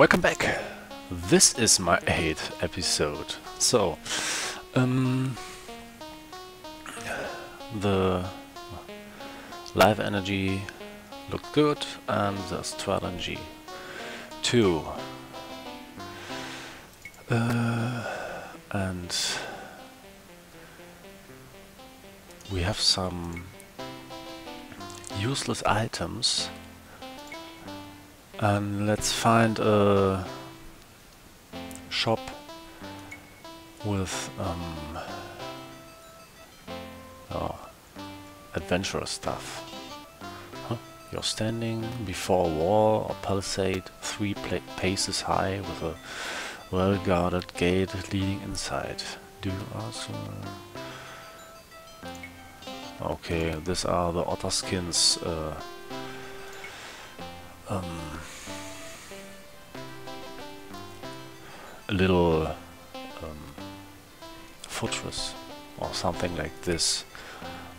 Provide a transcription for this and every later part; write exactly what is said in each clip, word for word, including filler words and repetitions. Welcome back! This is my eighth episode. So, um, the life energy looked good and the strategy too. Uh, and we have some useless items. And let's find a shop with um, oh, adventurous stuff. Huh? You're standing before a wall or palisade three paces high with a well-guarded gate leading inside. Do you also... Okay, these are the otter skins. Uh, um, A little um, fortress or something like this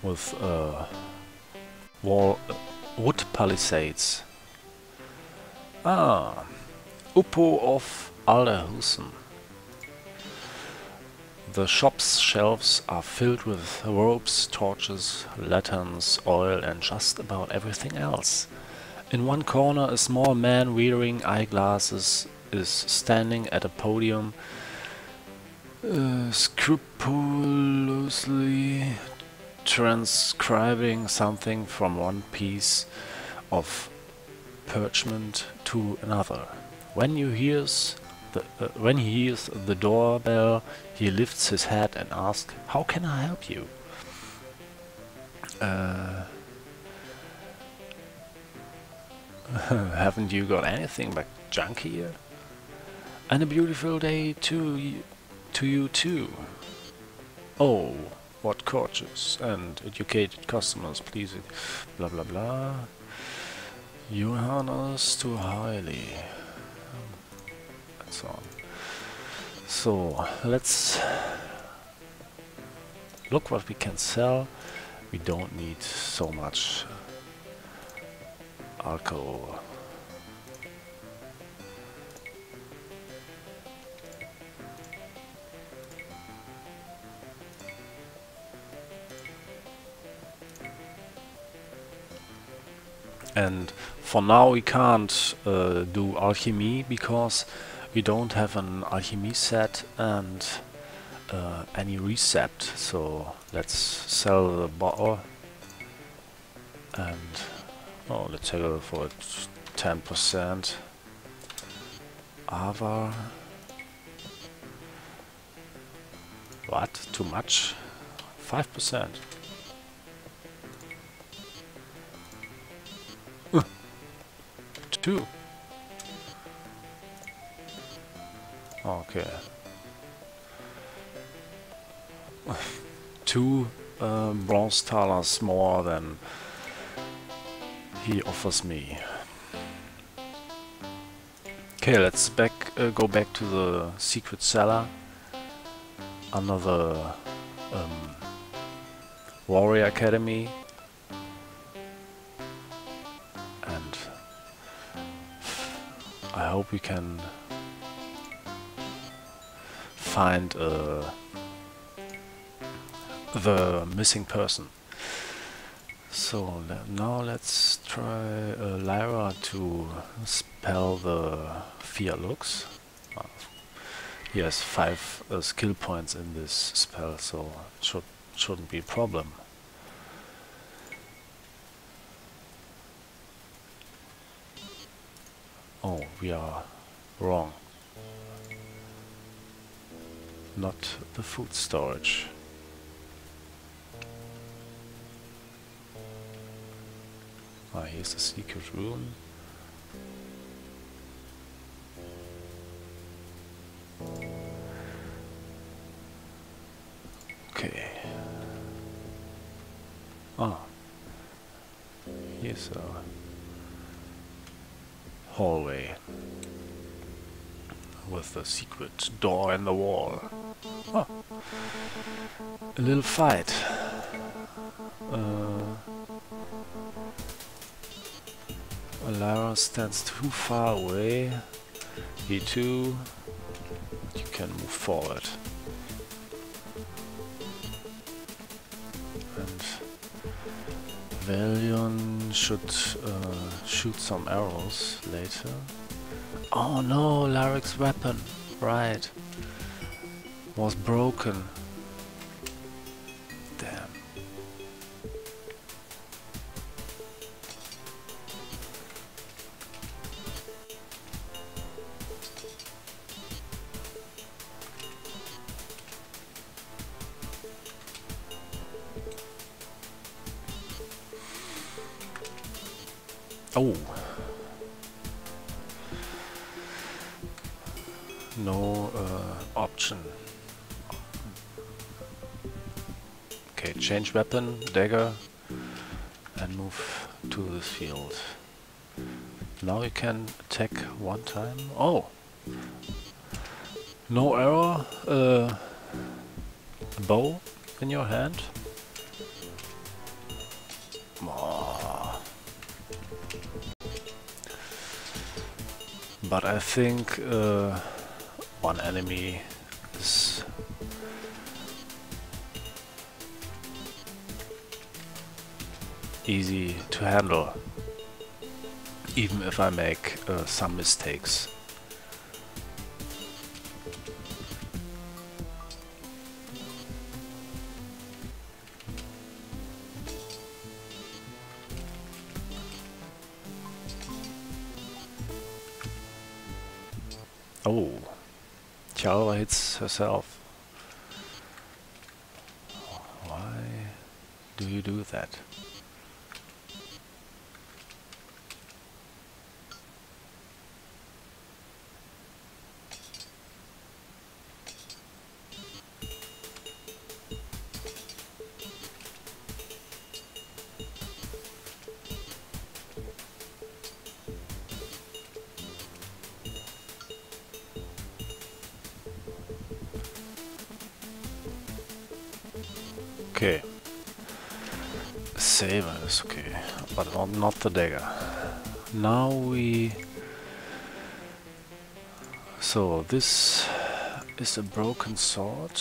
with uh, wall uh, wood palisades. Ah, Uppo of Alderhusen. The shop's shelves are filled with ropes, torches, lanterns, oil, and just about everything else. In one corner, a small man wearing eyeglasses is standing at a podium, uh, scrupulously transcribing something from one piece of parchment to another. When you hears the uh, when he hears the doorbell, he lifts his head and asks, "How can I help you?" Uh, haven't you got anything but junk here? And a beautiful day to, to you too. Oh, what courteous and educated customers, please. Blah blah blah. You honor us too highly. And so on. So, let's look what we can sell. We don't need so much alcohol. And for now we can't uh, do alchemy because we don't have an alchemy set and uh, any recept. So let's sell the bottle and oh, let's sell for ten percent. Ava. What? Too much? five percent. Two. Okay. Two uh, bronze talers more than he offers me. Okay, let's back uh, go back to the secret cellar. Another um, warrior academy. I hope we can find uh, the missing person. So le now let's try uh, Lyra to spell the fear looks. Oh. He has five uh, skill points in this spell, so it should, shouldn't be a problem. Oh, we are wrong. Not the food storage. Ah, here's the secret room. Okay. Ah. Here's our hallway with a secret door in the wall. Oh. A little fight. Uh, Alyra stands too far away E two, you can move forward. And Valion should uh, shoot some arrows later. Oh no, Larric's weapon, right, was broken. Damn. Oh. No uh, option. Okay, change weapon, dagger, and move to this field. Now you can attack one time. Oh! No arrow, uh, bow in your hand. But I think uh, one enemy is easy to handle, even if I make uh, some mistakes. Oh, Tjalva hits herself. Why do you do that? Okay, save is okay, but not, not the dagger. Now we... So, this is a broken sword.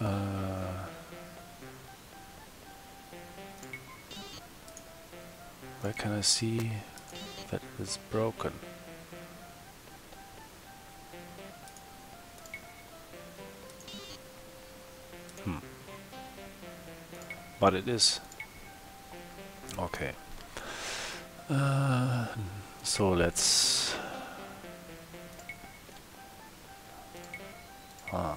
Uh, where can I see that it's broken? But it is. Okay. Uh, so let's... Ah.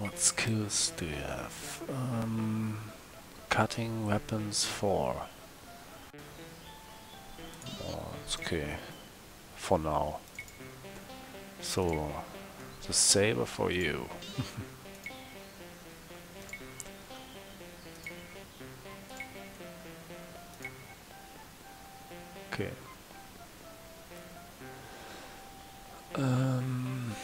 What skills do you have? Um, cutting weapons four. Oh, it's okay. For now. So, the saber for you. Okay. Um,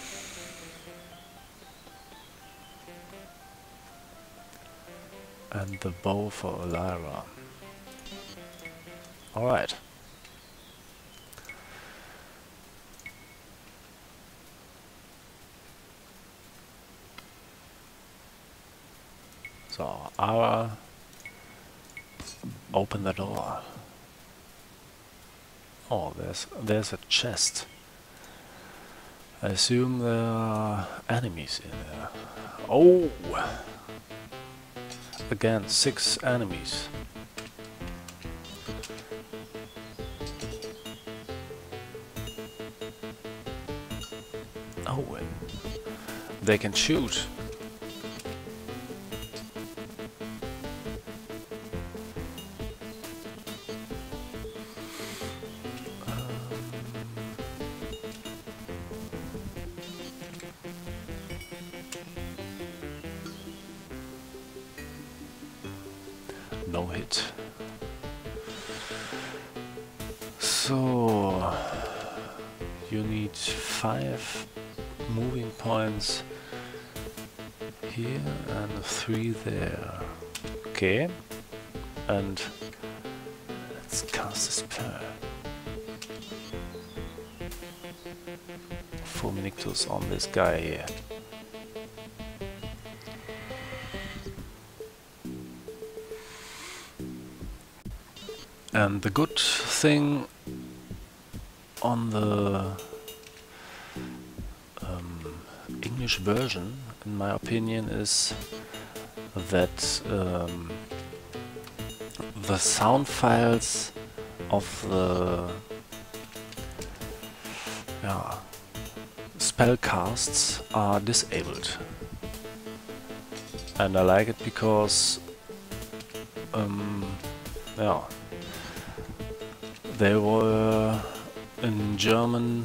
and the bow for Alyra. All right. So, Alyra, open the door. Oh, there's there's a chest. I assume there are enemies in there. Oh! Again, six enemies. Oh, and they can shoot. No hit. So you need five moving points here and three there. Okay. And let's cast a spell. powerful Minictus on this guy here. And the good thing on the um, English version, in my opinion, is that um, the sound files of the yeah, spell casts are disabled. And I like it because um, yeah, they were in German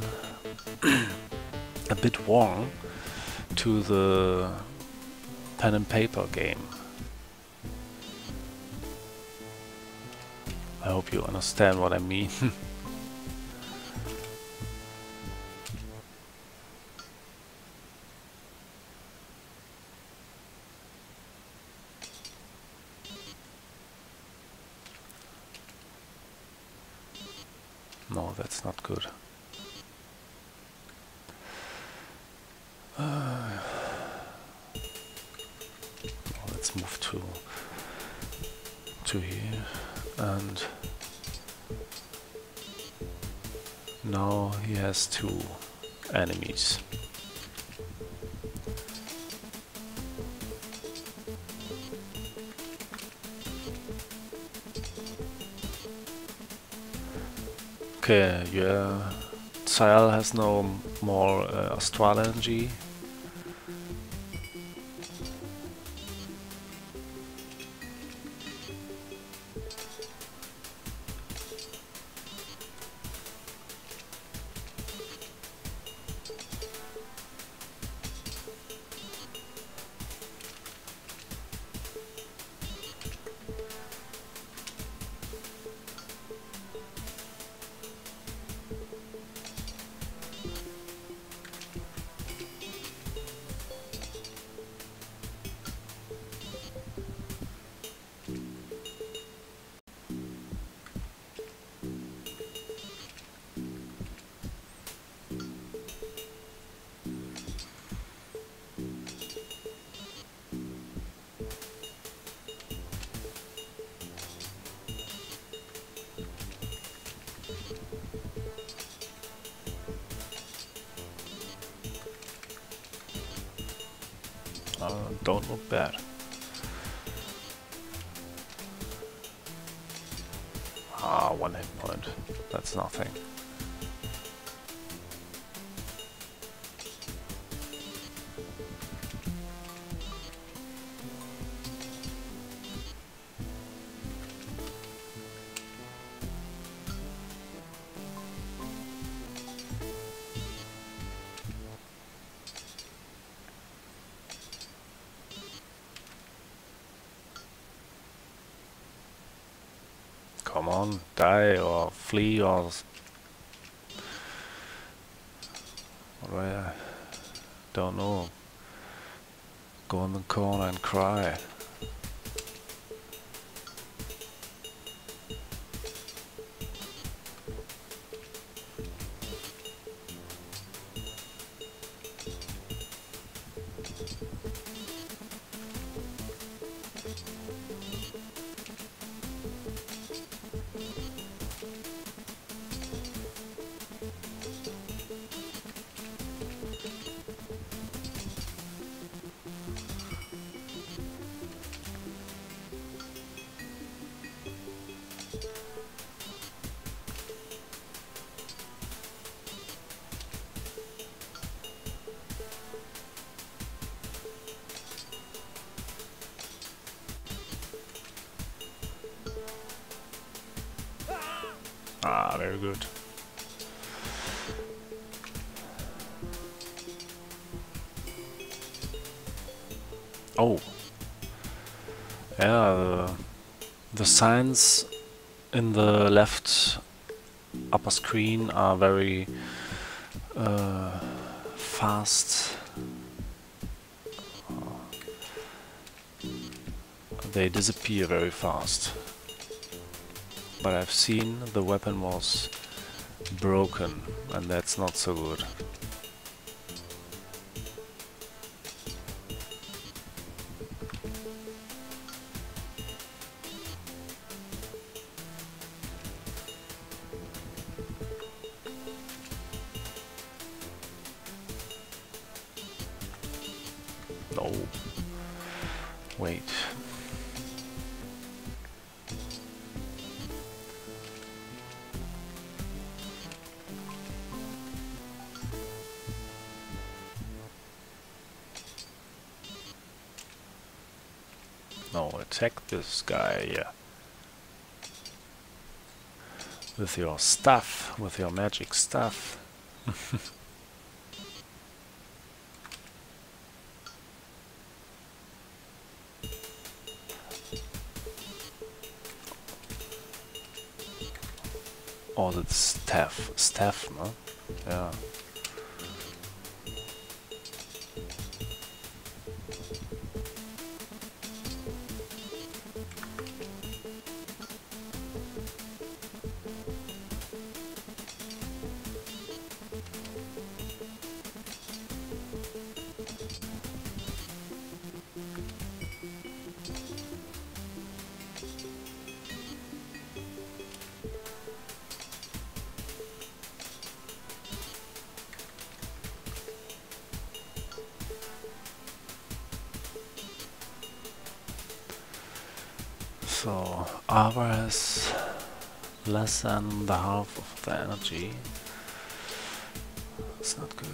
a bit wrong to the pen and paper game. I hope you understand what I mean. No, that's not good. Uh, let's move to to here, and now he has two enemies. Okay, yeah, Tsael has no more uh, astral energy. Don't look bad. Ah, one hit point. That's nothing. Come on, die or flee or I don't know. Go in the corner and cry. Ah, very good. Oh. Yeah, uh, the signs in the left upper screen are very uh, fast. They disappear very fast. But I've seen the weapon was broken, and that's not so good. Oh, wait. No, attack this guy, yeah. With your stuff, with your magic stuff. Oh, that's staff. Staff, no? Yeah. So, Arva has less than the half of the energy. It's not good.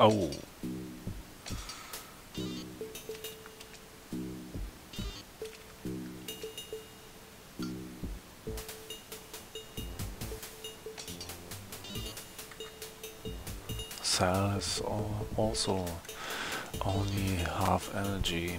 Oh. Has also only half energy.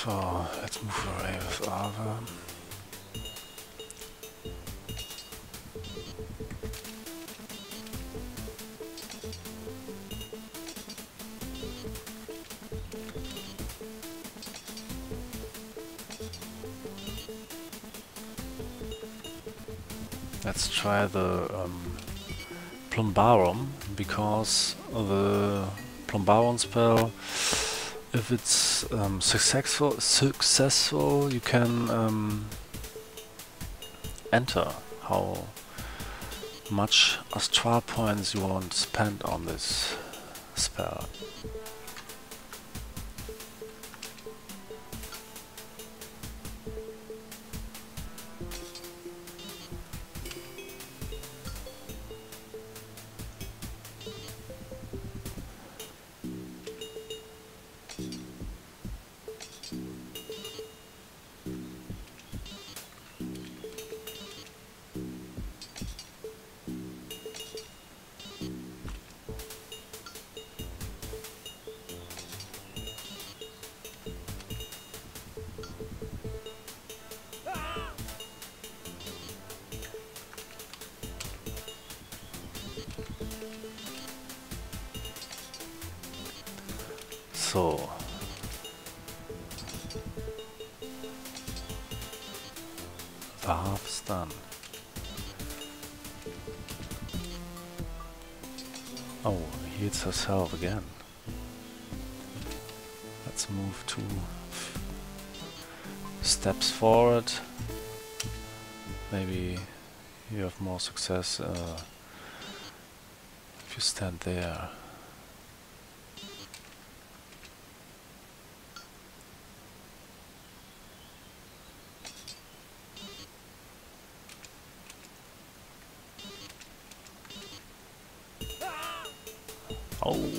So let's move away with Ava. Let's try the um, Plombarum, because the Plombarum spell, if it's um, successful, successful, you can um, enter how much Astral points you want to spend on this spell. So the half's done. Oh, he hits herself again. Let's move two steps forward. Maybe you have more success uh, if you stand there. Oh!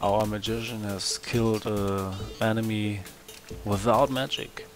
Our magician has killed an enemy without magic.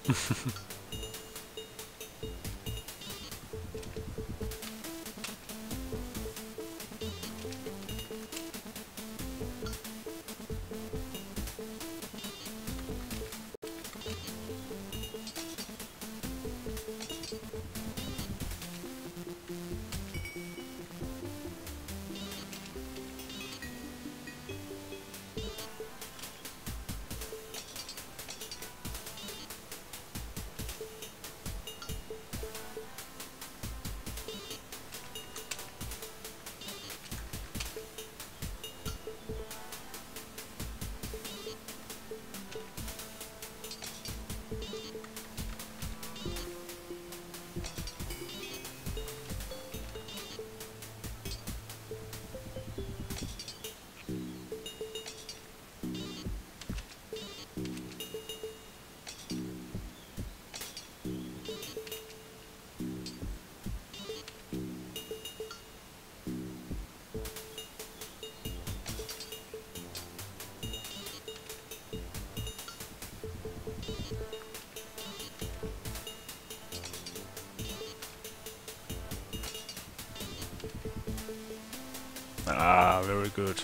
Ah, very good.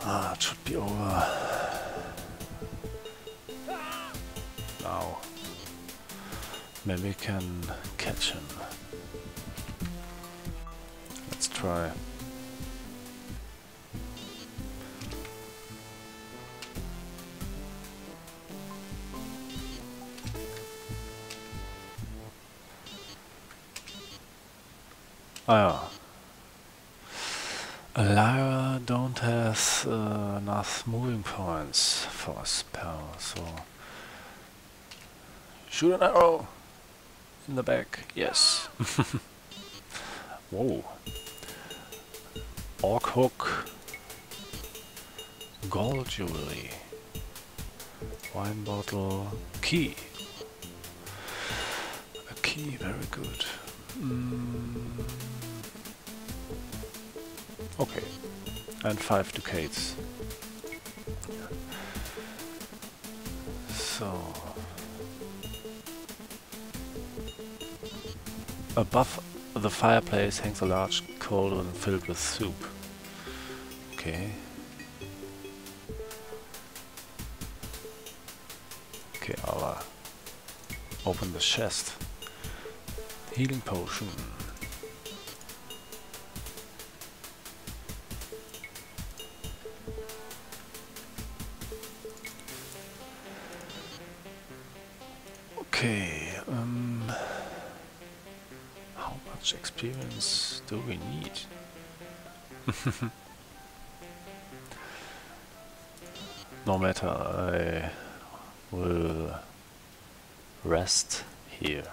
Ah, it should be over now. Maybe we can catch him. Let's try. Ah, yeah. Lyra don't have uh, enough moving points for a spell, so shoot an arrow in the back. Yes. Whoa. Orc hook. Gold jewelry. Wine bottle. Key. A key. Very good. Mm. Okay, and five ducats. So above the fireplace hangs a large cauldron filled with soup. Okay. Okay, I'll open the chest. Healing potion. Okay, um, how much experience do we need? No matter, I will rest here.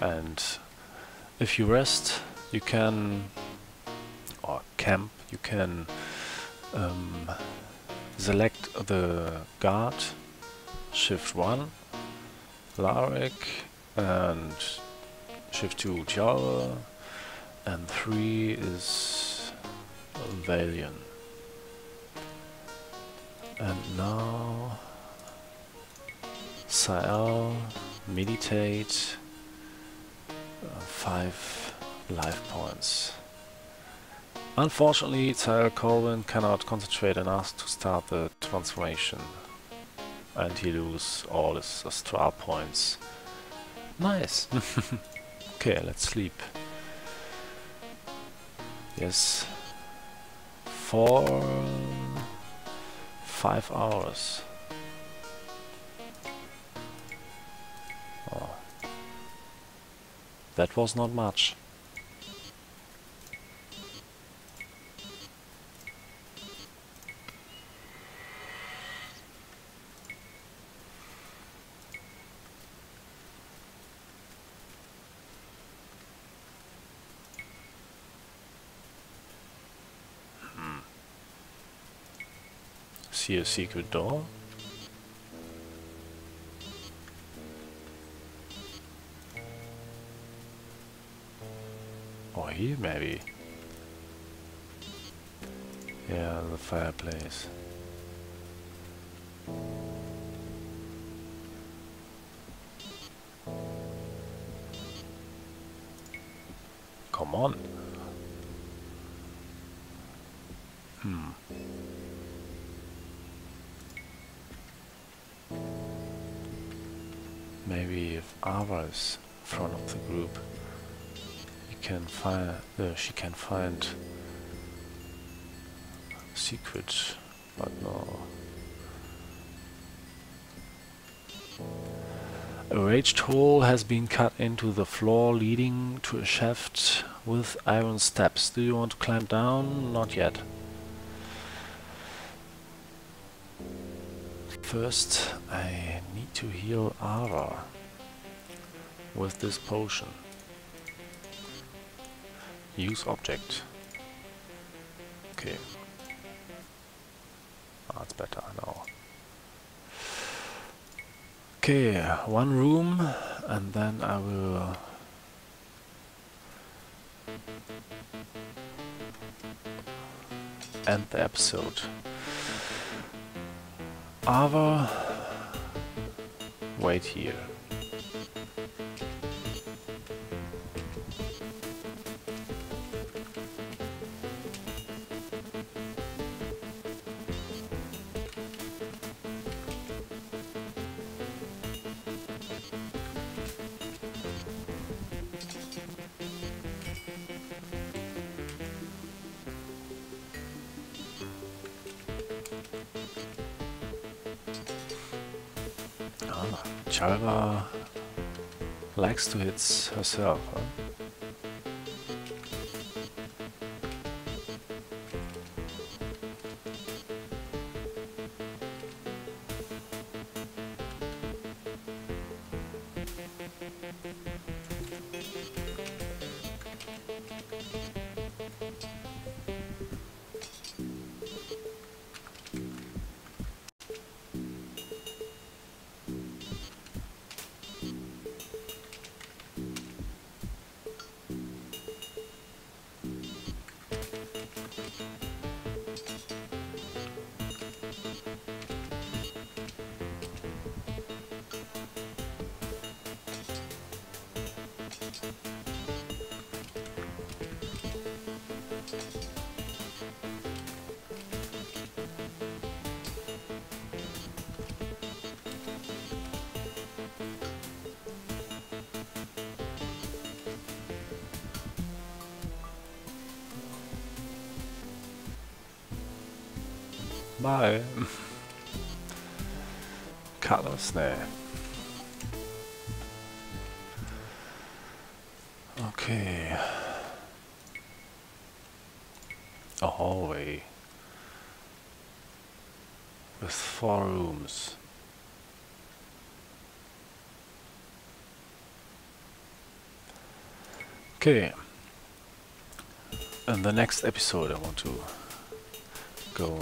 And if you rest, you can, or camp, you can um, select the guard. Shift one, Larric, and Shift two, Tjalva, and three is Valion. And now Tsael, meditate, uh, five life points. Unfortunately, Tsael Collwin cannot concentrate enough to start the transformation. And he loses all his Astra points. Nice! Okay, let's sleep. Yes. Four... Five hours. Oh. That was not much. See a secret door? here maybe. Yeah, the fireplace. Come on. Hmm. Maybe if Arva is in front of the group, he can find, uh, she can find secrets, but no. A raged hole has been cut into the floor, leading to a shaft with iron steps. Do you want to climb down? Not yet. First, I need to heal Arva with this potion. Use object. Okay. That's better now. Okay, one room, and then I will end the episode. Arva, wait here. Tjalva likes to hit herself, huh? Bye. Colors, nee. Okay. A hallway with four rooms. Okay. In the next episode I want to go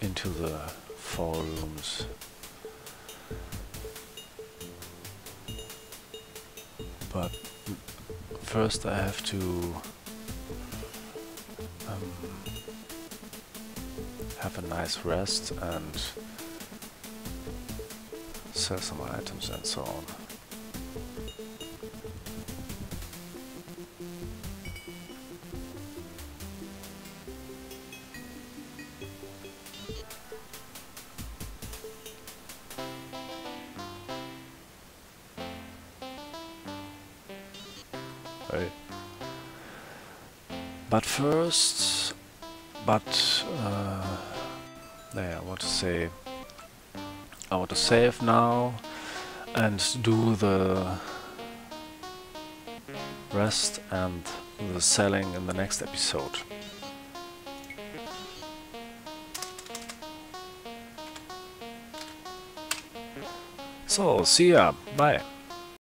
into the four rooms. But first I have to um, have a nice rest and sell some items and so on. But first, but uh, yeah, I want to say, I want to save now and do the rest and the selling in the next episode. So, see ya, bye.